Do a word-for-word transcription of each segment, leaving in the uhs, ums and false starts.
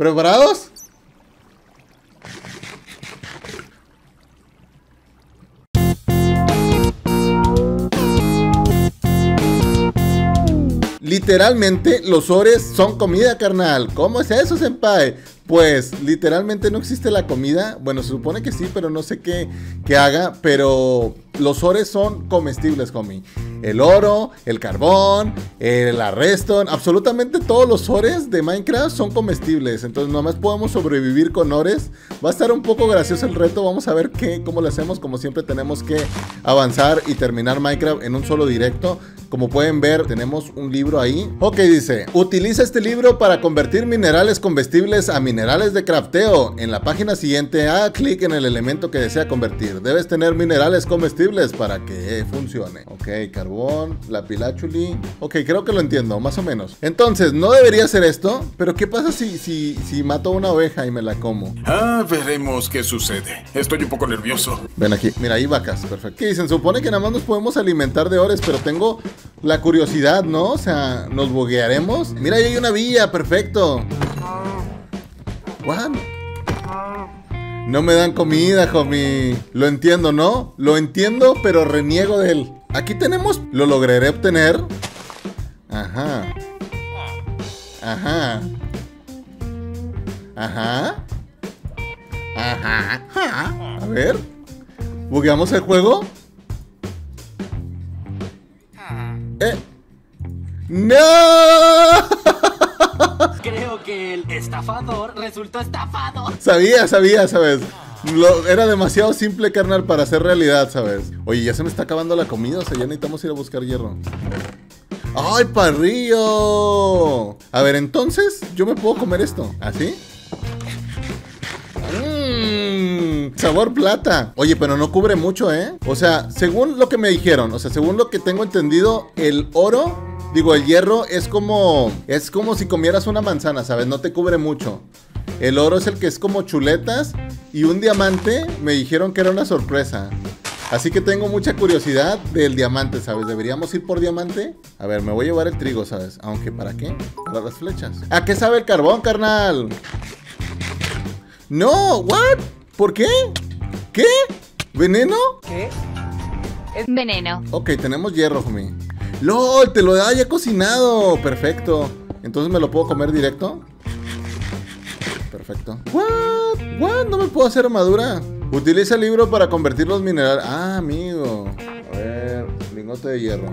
¿Preparados? Literalmente los ores son comida, carnal. ¿Cómo es eso, senpai? Pues literalmente no existe la comida. Bueno, se supone que sí, pero no sé qué, qué haga. Pero los ores son comestibles, homie. El oro, el carbón, el arresto, absolutamente todos los ores de Minecraft son comestibles. Entonces nomás podemos sobrevivir con ores. Va a estar un poco gracioso el reto. Vamos a ver qué, cómo lo hacemos. Como siempre tenemos que avanzar y terminar Minecraft en un solo directo. Como pueden ver, tenemos un libro ahí. Ok, dice, utiliza este libro para convertir minerales comestibles a minerales de crafteo. En la página siguiente, haga clic en el elemento que desea convertir. Debes tener minerales comestibles para que funcione. Ok, carbón, lapilazuli. Ok, creo que lo entiendo, más o menos. Entonces, no debería hacer esto, pero ¿qué pasa si, si, si mato a una oveja y me la como? Ah, veremos qué sucede. Estoy un poco nervioso. Ven aquí, mira, hay vacas, perfecto. ¿Qué dicen? Supone que nada más nos podemos alimentar de ores, pero tengo la curiosidad, ¿no? O sea, ¿nos boguearemos? Mira, ahí hay una villa, perfecto. ¿What? No me dan comida, homie. Lo entiendo, ¿no? Lo entiendo, pero reniego de él. Aquí tenemos... Lo lograré obtener. Ajá. Ajá. Ajá. Ajá. Ajá. A ver. ¿Bugueamos el juego? Eh. ¡No! Creo que el estafador resultó estafado. Sabía, sabía, ¿sabes? Lo, era demasiado simple, carnal, para hacer realidad, ¿sabes? Oye, ya se me está acabando la comida, o sea, ya necesitamos ir a buscar hierro. ¡Ay, parrillo! A ver, entonces, yo me puedo comer esto, ¿así? Sabor plata. Oye, pero no cubre mucho, ¿eh? O sea, según lo que me dijeron, o sea, según lo que tengo entendido, el oro, digo, el hierro es como, es como si comieras una manzana, ¿sabes? No te cubre mucho. El oro es el que es como chuletas. Y un diamante, me dijeron que era una sorpresa. Así que tengo mucha curiosidad del diamante, ¿sabes? ¿Deberíamos ir por diamante? A ver, me voy a llevar el trigo, ¿sabes? Aunque, ¿para qué? Para las flechas. ¿A qué sabe el carbón, carnal? No, ¿what? ¿Por qué? ¿Qué? ¿Veneno? ¿Qué? Es veneno. Ok, tenemos hierro, homie. ¡Lol! Te lo da ya cocinado. Perfecto. Entonces me lo puedo comer directo. Perfecto. ¿What? ¿What? No me puedo hacer armadura. Utiliza el libro para convertir los minerales. Ah, amigo. A ver, lingote de hierro.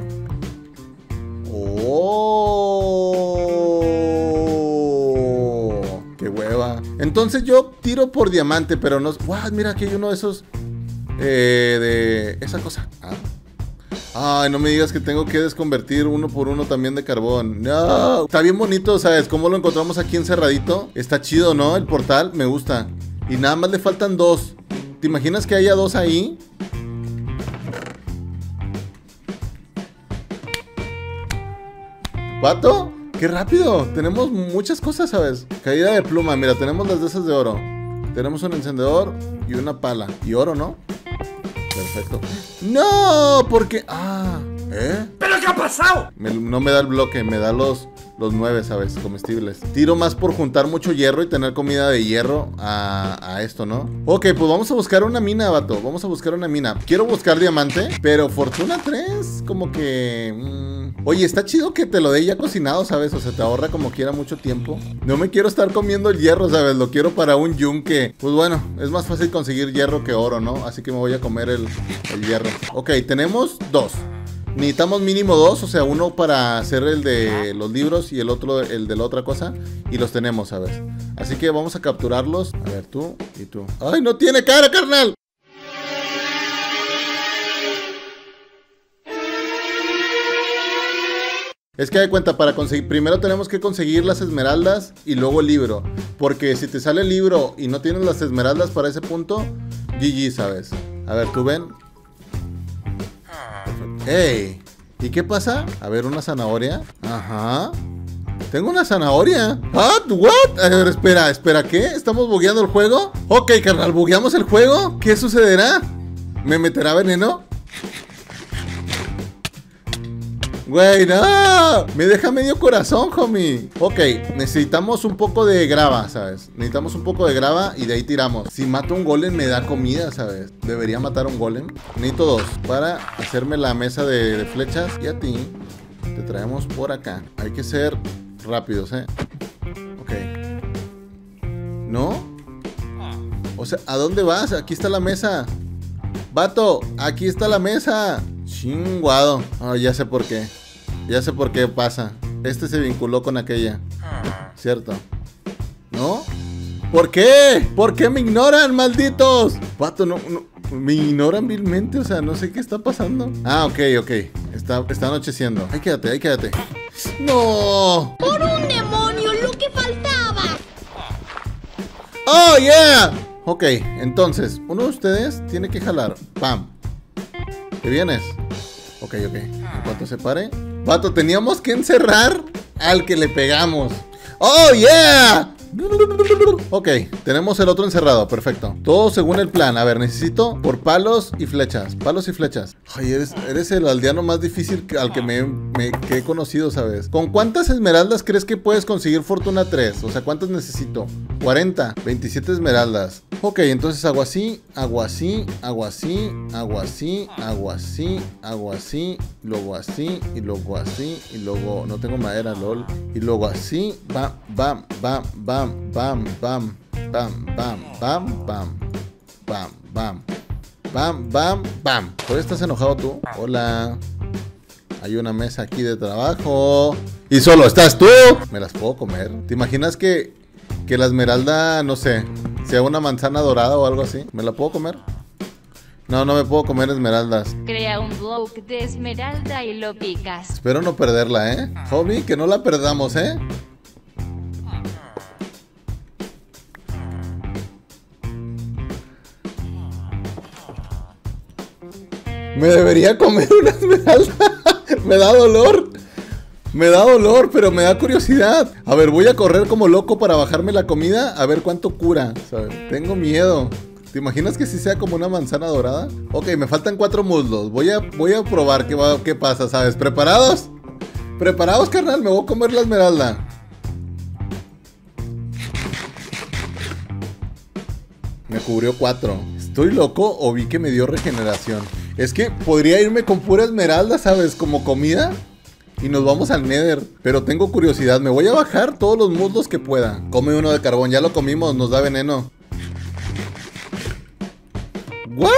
¡Oh! ¡Qué hueva! Entonces yo tiro por diamante, pero no... ¡Wow! Mira, aquí hay uno de esos... Eh, de... Esa cosa. Ah. Ay, no me digas que tengo que desconvertir uno por uno también de carbón. ¡No! Está bien bonito, ¿sabes? Cómo lo encontramos aquí encerradito. Está chido, ¿no? El portal, me gusta. Y nada más le faltan dos. ¿Te imaginas que haya dos ahí? ¿Pato? ¡Qué rápido! Tenemos muchas cosas, ¿sabes? Caída de pluma, mira, tenemos las de esas de oro. Tenemos un encendedor y una pala. Y oro, ¿no? Perfecto. ¡No! Porque... ¡Ah! ¿Eh? ¿Pero qué ha pasado? Me, no me da el bloque, me da los... Los nueve, ¿sabes? Comestibles. Tiro más por juntar mucho hierro y tener comida de hierro a, a esto, ¿no? Ok, pues vamos a buscar una mina, vato. Vamos a buscar una mina. Quiero buscar diamante, pero fortuna tres, como que... Mmm. Oye, está chido que te lo dé ya cocinado, ¿sabes? O sea, te ahorra como quiera mucho tiempo. No me quiero estar comiendo el hierro, ¿sabes? Lo quiero para un yunque. Pues bueno, es más fácil conseguir hierro que oro, ¿no? Así que me voy a comer el, el hierro. Ok, tenemos dos. Necesitamos mínimo dos, o sea, uno para hacer el de los libros y el otro el de la otra cosa. Y los tenemos, ¿sabes? Así que vamos a capturarlos. A ver, tú y tú. ¡Ay, no tiene cara, carnal! Es que de cuenta, para conseguir... Primero tenemos que conseguir las esmeraldas y luego el libro. Porque si te sale el libro y no tienes las esmeraldas para ese punto, G G, ¿sabes? A ver, tú ven... ¡Ey! ¿Y qué pasa? A ver, una zanahoria. Ajá. Tengo una zanahoria. ¿What? ¿What? A ver, espera, espera, ¿qué? ¿Estamos bugueando el juego? Ok, carnal, ¿bugueamos el juego? ¿Qué sucederá? ¿Me meterá veneno? Güey, no. Me deja medio corazón, homie. Ok, necesitamos un poco de grava, ¿sabes? Necesitamos un poco de grava y de ahí tiramos. Si mato un golem me da comida, ¿sabes? Debería matar un golem. Necesito dos para hacerme la mesa de, de flechas. Y a ti te traemos por acá. Hay que ser rápidos, ¿eh? Ok. ¿No? O sea, ¿a dónde vas? Aquí está la mesa. Vato, aquí está la mesa. Chinguado. Oh, ya sé por qué. Ya sé por qué pasa. Este se vinculó con aquella. Cierto. ¿No? ¿Por qué? ¿Por qué me ignoran, malditos? Vato, no, no. Me ignoran vilmente. O sea, no sé qué está pasando. Ah, ok, ok. Está, está anocheciendo. Ahí quédate, ahí quédate. ¡No! ¡Por un demonio! ¡Lo que faltaba! ¡Oh, yeah! Ok, entonces, uno de ustedes tiene que jalar. ¡Pam! ¿Te vienes? Ok, ok. En cuanto se pare. Vato, teníamos que encerrar al que le pegamos. ¡Oh, yeah! Ok, tenemos el otro encerrado, perfecto. Todo según el plan. A ver, necesito por palos y flechas. Palos y flechas. Ay, eres, eres el aldeano más difícil al que me, me que he conocido, ¿sabes? ¿Con cuántas esmeraldas crees que puedes conseguir Fortuna tres? O sea, ¿cuántas necesito? cuarenta, veintisiete esmeraldas. Ok, entonces hago así, hago así, hago así, hago así, hago así, hago así, luego así, y luego así, y luego no tengo madera, lol. Y luego así, bam, bam, bam, bam, bam, bam, bam, bam, bam, bam, bam, bam, bam, bam, bam. ¿Por qué estás enojado tú? Hola. Hay una mesa aquí de trabajo. Y solo estás tú. Me las puedo comer. ¿Te imaginas que, que la esmeralda, no sé, sea una manzana dorada o algo así? ¿Me la puedo comer? No, no me puedo comer esmeraldas. Crea un block de esmeralda y lo picas. Espero no perderla, ¿eh? Hobby, que no la perdamos, ¿eh? Me debería comer una esmeralda. Me da dolor. Me da dolor, pero me da curiosidad. A ver, voy a correr como loco para bajarme la comida. A ver cuánto cura, ¿sabes? Tengo miedo. ¿Te imaginas que sí sea como una manzana dorada? Ok, me faltan cuatro muslos. Voy a, voy a probar qué, va, qué pasa, ¿sabes? ¿Preparados? ¿Preparados, carnal? Me voy a comer la esmeralda. Me cubrió cuatro. ¿Estoy loco o vi que me dio regeneración? Es que podría irme con pura esmeralda, ¿sabes? Como comida. Y nos vamos al Nether. Pero tengo curiosidad. Me voy a bajar todos los muslos que pueda. Come uno de carbón. Ya lo comimos. Nos da veneno. ¿What?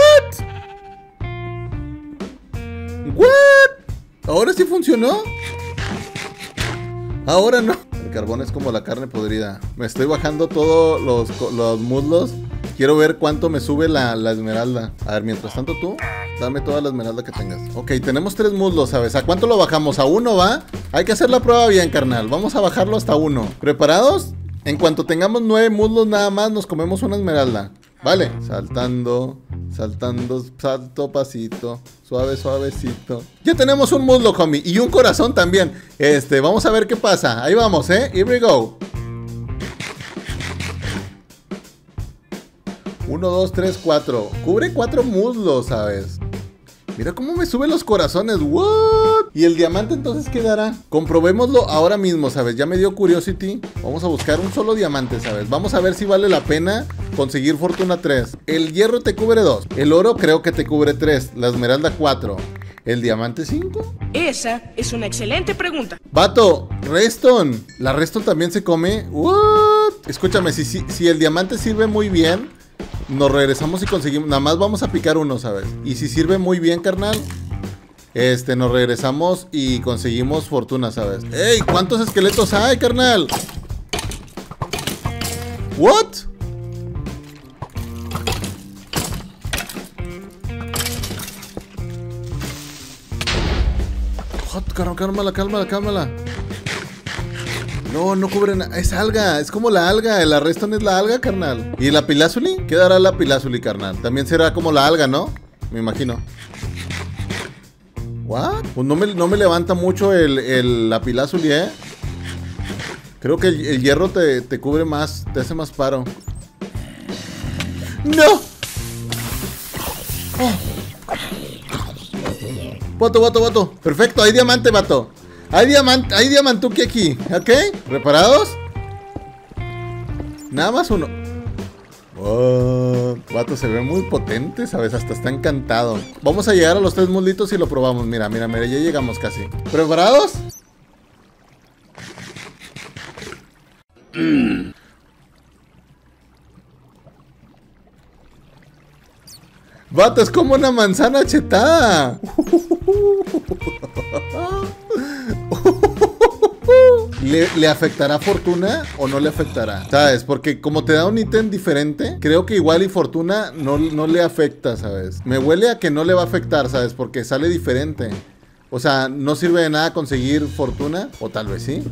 ¿What? ¿Ahora sí funcionó? Ahora no. El carbón es como la carne podrida. Me estoy bajando todos los, los muslos. Quiero ver cuánto me sube la, la esmeralda. A ver, mientras tanto tú, dame toda la esmeralda que tengas. Ok, tenemos tres muslos, ¿sabes? ¿A cuánto lo bajamos? ¿A uno va? Hay que hacer la prueba bien, carnal. Vamos a bajarlo hasta uno. ¿Preparados? En cuanto tengamos nueve muslos nada más, nos comemos una esmeralda. Vale. Saltando, saltando, salto, pasito. Suave, suavecito. Ya tenemos un muslo, homie. Y un corazón también. Este, vamos a ver qué pasa. Ahí vamos, ¿eh? Here we go. uno, dos, tres, cuatro. Cubre cuatro muslos, ¿sabes? Mira cómo me suben los corazones. ¿What? ¿Y el diamante entonces qué dará? Comprobémoslo ahora mismo, ¿sabes? Ya me dio curiosity. Vamos a buscar un solo diamante, ¿sabes? Vamos a ver si vale la pena conseguir Fortuna tres. El hierro te cubre dos. El oro creo que te cubre tres. La esmeralda cuatro. ¿El diamante cinco? Esa es una excelente pregunta. Vato, Reston. La Reston también se come. ¿What? Escúchame, si, si, si el diamante sirve muy bien... Nos regresamos y conseguimos. Nada más vamos a picar uno, ¿sabes? Y si sirve muy bien, carnal. Este, nos regresamos y conseguimos fortuna, ¿sabes? ¡Ey! ¿Cuántos esqueletos hay, carnal? ¿What? Joder, cálmala, cálmala, cálmala. No, no cubre nada. Es alga, es como la alga. El Arreston es la alga, carnal. ¿Y la pilazuli? ¿Qué dará la pilazuli, carnal? También será como la alga, ¿no? Me imagino. ¿What? Pues no me, no me levanta mucho el, el la pilazuli, ¿eh? Creo que el, el hierro te, te cubre más, te hace más paro. ¡No! Oh. Vato, vato, vato. Perfecto, hay diamante, vato. Hay diamante, hay diamantuki aquí. Ok, ¿reparados? Nada más uno. Oh, vato, se ve muy potente, ¿sabes? Hasta está encantado. Vamos a llegar a los tres muslitos y lo probamos. Mira, mira, mira, ya llegamos casi. ¿Preparados? Mm. Vato, es como una manzana chetada. ¿Le, ¿Le afectará fortuna o no le afectará? ¿Sabes? Porque como te da un ítem diferente, creo que igual y fortuna no, no le afecta, ¿sabes? Me huele a que no le va a afectar, ¿sabes? Porque sale diferente. O sea, no sirve de nada conseguir fortuna. O tal vez sí.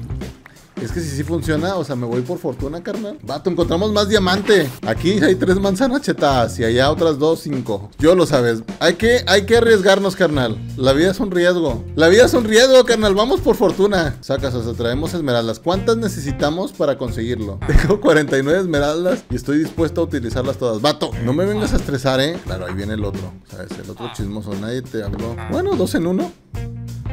Es que si sí funciona, o sea, me voy por fortuna, carnal. Vato, encontramos más diamante. Aquí hay tres manzanas chetadas y allá otras dos, cinco. Yo lo sabes. Hay que, hay que arriesgarnos, carnal. La vida es un riesgo. La vida es un riesgo, carnal. Vamos por fortuna. Sacas, o sea, traemos esmeraldas. ¿Cuántas necesitamos para conseguirlo? Tengo cuarenta y nueve esmeraldas y estoy dispuesto a utilizarlas todas. Vato, no me vengas a estresar, ¿eh? Claro, ahí viene el otro. ¿Sabes? El otro chismoso. Nadie te habló. Bueno, dos en uno.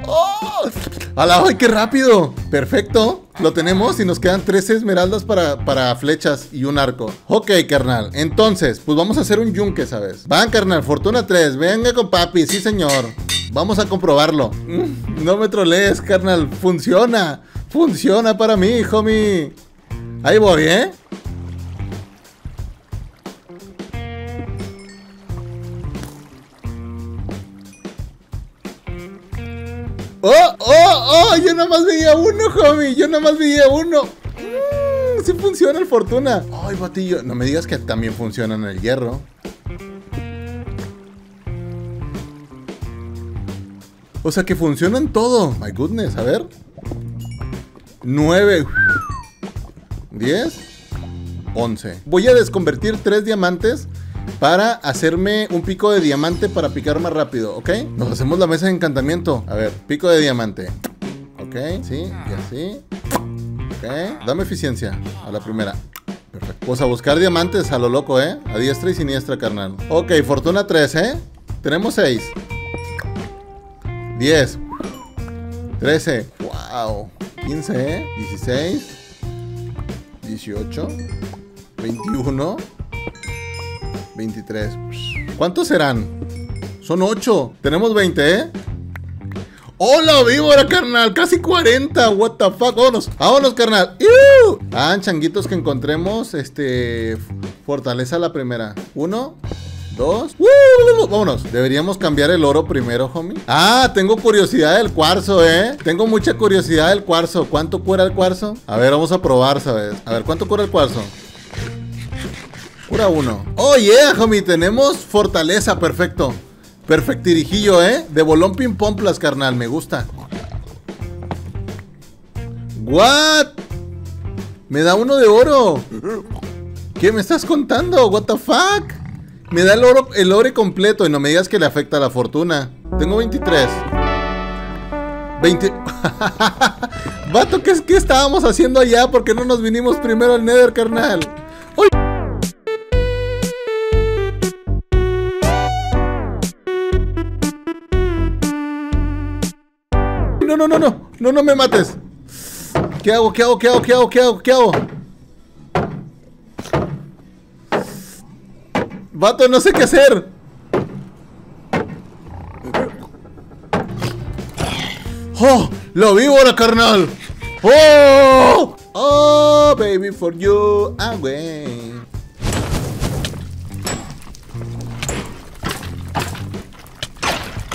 ¡Oh! ¡Ala! ¡Ay, qué rápido! Perfecto. Lo tenemos y nos quedan trece esmeraldas para, para flechas y un arco. Ok, carnal. Entonces, pues vamos a hacer un yunque, ¿sabes? Van, carnal. Fortuna tres. Venga con papi. Sí, señor. Vamos a comprobarlo. No me trolees, carnal. Funciona. Funciona para mí, homie. Ahí voy, ¿eh? ¡Oh, oh, oh! Yo nada más veía uno, homie. Yo nada más veía uno. Mm, sí funciona el fortuna. Ay, batillo. No me digas que también funciona en el hierro. O sea, que funciona en todo. My goodness. A ver. nueve. diez. once. Voy a desconvertir tres diamantes para hacerme un pico de diamante para picar más rápido, ¿ok? Nos hacemos la mesa de encantamiento. A ver, pico de diamante. Ok, sí, y así. Ok, dame eficiencia a la primera. Perfecto. Pues a buscar diamantes a lo loco, ¿eh? A diestra y siniestra, carnal. Ok, fortuna tres, ¿eh? Tenemos seis. diez. trece. Wow. quince, ¿eh? dieciséis. dieciocho. veintiuno. veintitrés. ¿Cuántos serán? Son ocho. Tenemos veinte, ¿eh? ¡Hola, víbora, carnal! Casi cuarenta. What the fuck. Vámonos. Vámonos, carnal. ¡Ew! Ah, changuitos que encontremos. Este... Fortaleza la primera. Uno. Dos. ¡Woo! Vámonos. Deberíamos cambiar el oro primero, homie. Ah, tengo curiosidad del cuarzo, ¿eh? Tengo mucha curiosidad del cuarzo. ¿Cuánto cura el cuarzo? A ver, vamos a probar, ¿sabes? A ver, ¿cuánto cura el cuarzo? Cura uno. Oh yeah, homie, tenemos fortaleza, perfecto. Perfectirijillo, eh. De bolón pim pomplas, carnal, me gusta. What? Me da uno de oro. ¿Qué me estás contando? What the fuck? Me da el oro, el oro completo. Y no me digas que le afecta la fortuna. Tengo veintitrés. veinte. Vato, ¿qué, ¿qué estábamos haciendo allá? ¿Por qué no nos vinimos primero al Nether, carnal? No, no, no, no, no me mates. ¿Qué hago? ¿Qué hago? ¿Qué hago? ¿Qué hago? ¿Qué hago? ¿Qué hago? Vato, no sé qué hacer. ¡Oh! ¡Lo víbora, carnal! ¡Oh! ¡Oh, baby, for you! ¡Away!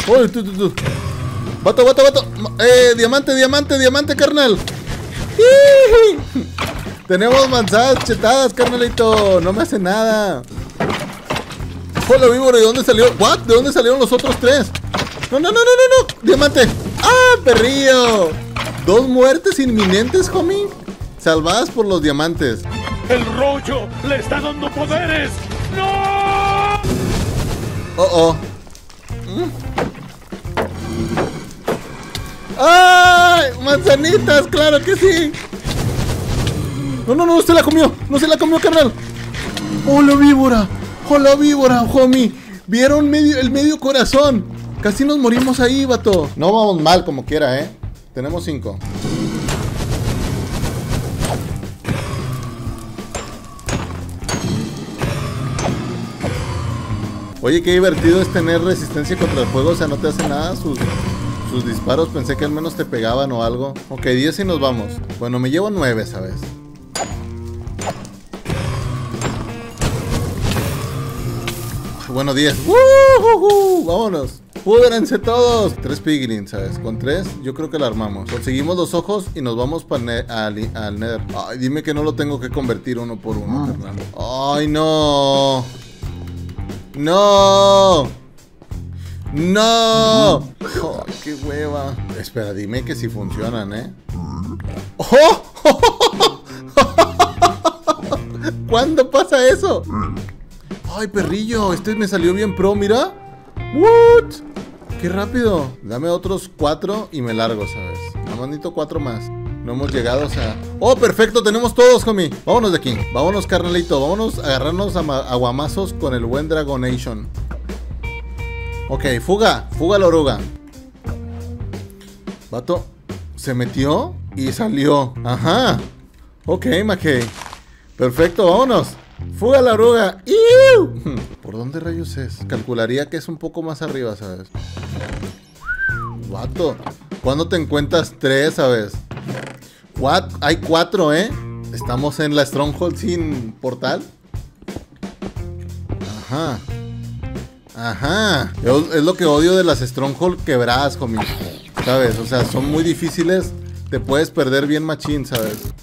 ¡Oh, tú, tú, tú! Vato, vato, vato. Eh, diamante, diamante, diamante, carnal. ¡Yee! Tenemos manzanas chetadas, carnalito. No me hace nada. Hola, víbora, ¿de dónde salió? ¿What? ¿De dónde salieron los otros tres? No, no, no, no, no, no. Diamante. ¡Ah, perrillo! Dos muertes inminentes, homie. Salvadas por los diamantes. El rollo le está dando poderes. ¡No! Oh, oh. ¿Mm? ¡Ay! ¡Manzanitas! ¡Claro que sí! ¡No, no, no! ¡Se la comió! ¡No se la comió, carnal! ¡Hola, víbora! ¡Hola, víbora, homie! ¿Vieron medio, el medio corazón? Casi nos morimos ahí, vato. No vamos mal como quiera, eh. Tenemos cinco. Oye, qué divertido es tener resistencia contra el fuego. O sea, no te hace nada sus, sus disparos. Pensé que al menos te pegaban o algo. Ok, diez y nos vamos. Bueno, me llevo nueve, ¿sabes? Bueno, diez. ¡Uh-huh-huh! ¡Vámonos! ¡Púdrense todos! Tres piglins, ¿sabes? Con tres, yo creo que la armamos. Conseguimos los ojos y nos vamos para ne al, al Nether. Ay, dime que no lo tengo que convertir uno por uno, carnal. ¡Ay, no! ¡No! ¡No! Oh, ¡qué hueva! Espera, dime que si sí funcionan, ¿eh? ¡Oh! ¿Cuándo pasa eso? ¡Ay, perrillo! Este me salió bien pro, mira. ¡What! ¡Qué rápido! Dame otros cuatro y me largo, ¿sabes? Nada más necesito cuatro más. No hemos llegado, o sea... ¡Oh, perfecto! ¡Tenemos todos, homie! ¡Vámonos de aquí! ¡Vámonos, carnalito! ¡Vámonos a agarrarnos a aguamazos con el buen Dragonation! Ok, fuga. Fuga la oruga. Vato, se metió y salió. Ajá. Ok, Mackey. Perfecto, vámonos. Fuga la oruga. ¡Iu! ¿Por dónde rayos es? Calcularía que es un poco más arriba, ¿sabes? Vato, ¿cuándo te encuentras tres, ¿sabes? What? Hay cuatro, ¿eh? Estamos en la Stronghold sin portal. Ajá. Ajá. Es lo que odio de las Stronghold quebradas, homie. ¿Sabes? O sea, son muy difíciles. Te puedes perder bien machín, ¿sabes?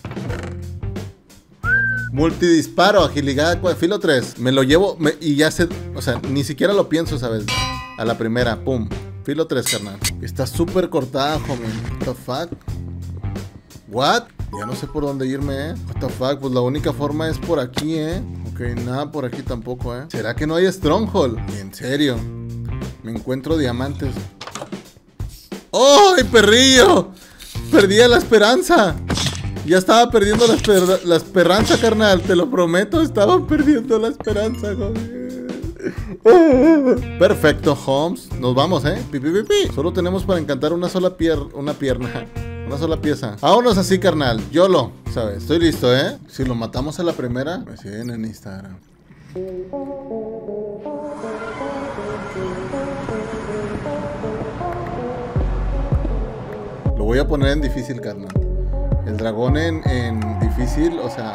Multidisparo, agilidad, filo tres. Me lo llevo me, y ya sé... O sea, ni siquiera lo pienso, ¿sabes? A la primera, pum. Filo tres, carnal. Está súper cortada, homie. What the fuck? What? Ya no sé por dónde irme, eh. What the fuck, pues la única forma es por aquí, eh. Ok, nada por aquí tampoco, eh. ¿Será que no hay Stronghold? En serio. Me encuentro diamantes. ¡Ay, perrillo! Perdía la esperanza. Ya estaba perdiendo la, esper la esperanza, carnal. Te lo prometo, estaba perdiendo la esperanza, joder. Perfecto, Holmes. Nos vamos, eh. Pi, pi, pi, pi. Solo tenemos para encantar una sola pier una pierna. Una sola pieza. Vámonos así, carnal. YOLO, ¿sabes? Estoy listo, ¿eh? Si lo matamos a la primera, me siguen en Instagram. Lo voy a poner en difícil, carnal. El dragón en, en difícil, o sea,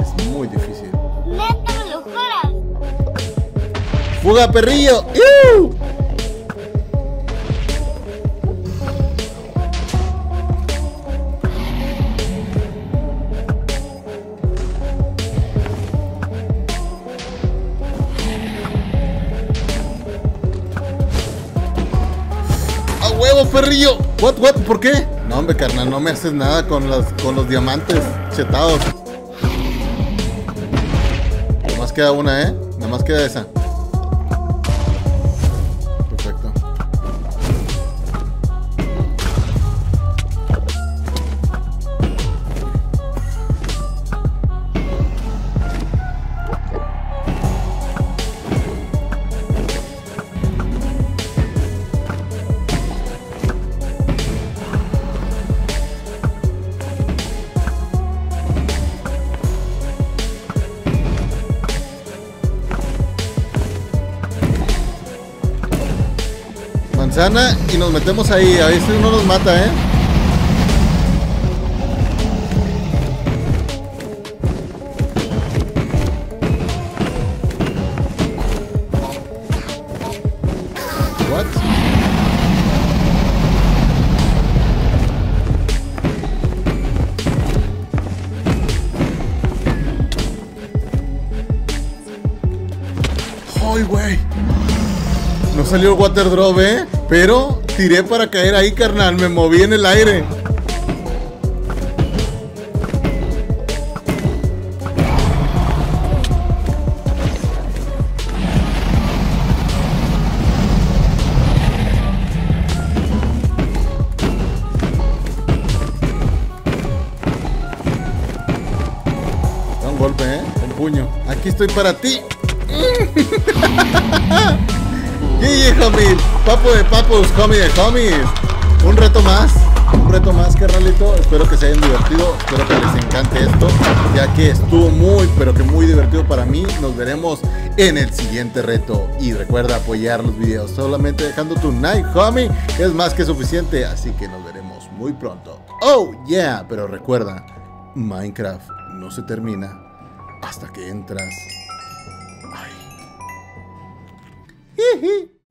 es muy difícil. ¡Neta, me lo juras! ¡Fuga, perrillo! ¡Iu! Perrillo, what, what, ¿por qué? No, hombre, carnal, no me haces nada con, las, con los diamantes chetados. Nada más queda una, ¿eh? Nada más queda esa. Perfecto. Sana y nos metemos ahí, a veces no nos mata, ¿eh? What? ¡Ay, güey! No salió el water drop, ¿eh? Pero tiré para caer ahí, carnal. Me moví en el aire. Da un golpe, ¿eh? Un puño. Aquí estoy para ti. G G, homies. Papu de papus, homie de homies. Un reto más, un reto más, carnalito. Espero que se hayan divertido, espero que les encante esto, ya que estuvo muy, pero que muy divertido para mí. Nos veremos en el siguiente reto. Y recuerda apoyar los videos, solamente dejando tu like, homie, es más que suficiente. Así que nos veremos muy pronto. Oh, yeah, pero recuerda, Minecraft no se termina hasta que entras. Ay. Hihi.